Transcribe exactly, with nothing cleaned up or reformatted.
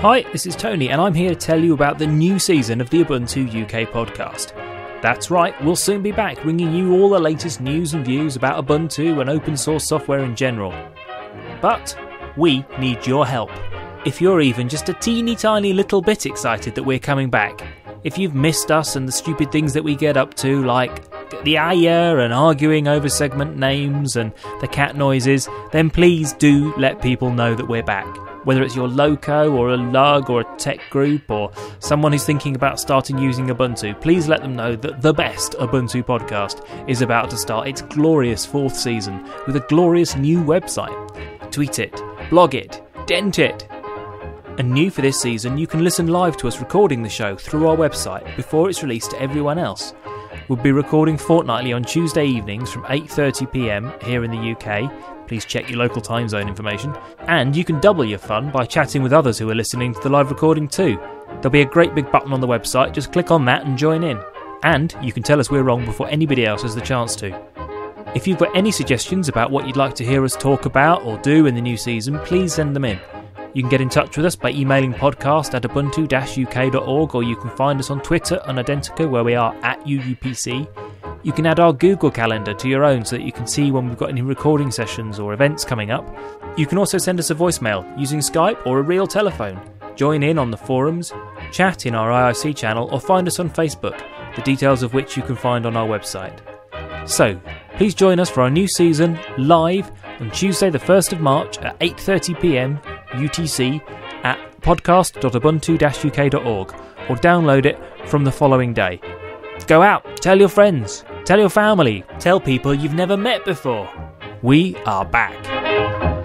Hi, this is Tony, and I'm here to tell you about the new season of the Ubuntu U K podcast. That's right, we'll soon be back bringing you all the latest news and views about Ubuntu and open source software in general. But we need your help. If you're even just a teeny tiny little bit excited that we're coming back, if you've missed us and the stupid things that we get up to, like the ayah and arguing over segment names and the cat noises, then please do let people know that we're back. Whether it's your loco or a lug or a tech group or someone who's thinking about starting using Ubuntu, please let them know that the best Ubuntu podcast is about to start its glorious fourth season with a glorious new website. Tweet it, blog it, dent it. And new for this season, you can listen live to us recording the show through our website before it's released to everyone else. We'll be recording fortnightly on Tuesday evenings from eight thirty p m here in the U K. Please check your local time zone information. And you can double your fun by chatting with others who are listening to the live recording too. There'll be a great big button on the website, just click on that and join in. And you can tell us we're wrong before anybody else has the chance to. If you've got any suggestions about what you'd like to hear us talk about or do in the new season, please send them in. You can get in touch with us by emailing podcast at ubuntu dash u k dot org, or you can find us on Twitter on Identica, where we are at U U P C. You can add our Google Calendar to your own so that you can see when we've got any recording sessions or events coming up. You can also send us a voicemail using Skype or a real telephone. Join in on the forums, chat in our I R C channel, or find us on Facebook, the details of which you can find on our website. So, please join us for our new season live on Tuesday the first of March at eight thirty p m U T C at podcast dot ubuntu dash u k dot org, or download it from the following day. Go out, tell your friends, tell your family, tell people you've never met before. We are back.